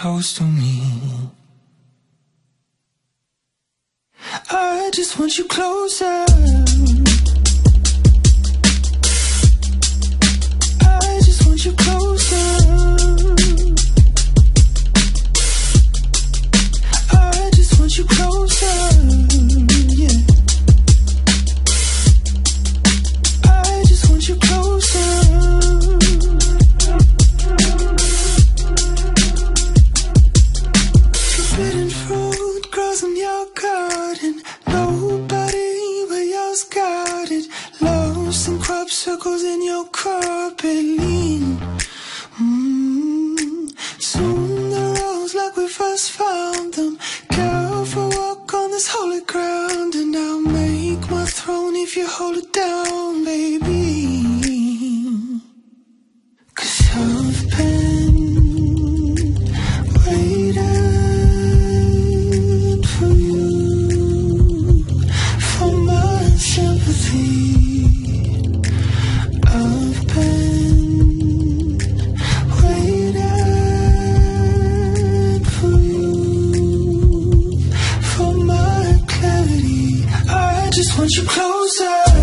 close to me. I just want you closer. I just want you closer. I just want you closer, yeah. I just want you closer. Forbidden fruit grows in your garden. Nobody but yours got it. Loaves and crop circles in your carpet lean. Soon the rose like we first found them. Careful walk on this holy ground, and I'll make my throne if you hold it down, baby. 'Cause I've been waiting. I just want you closer.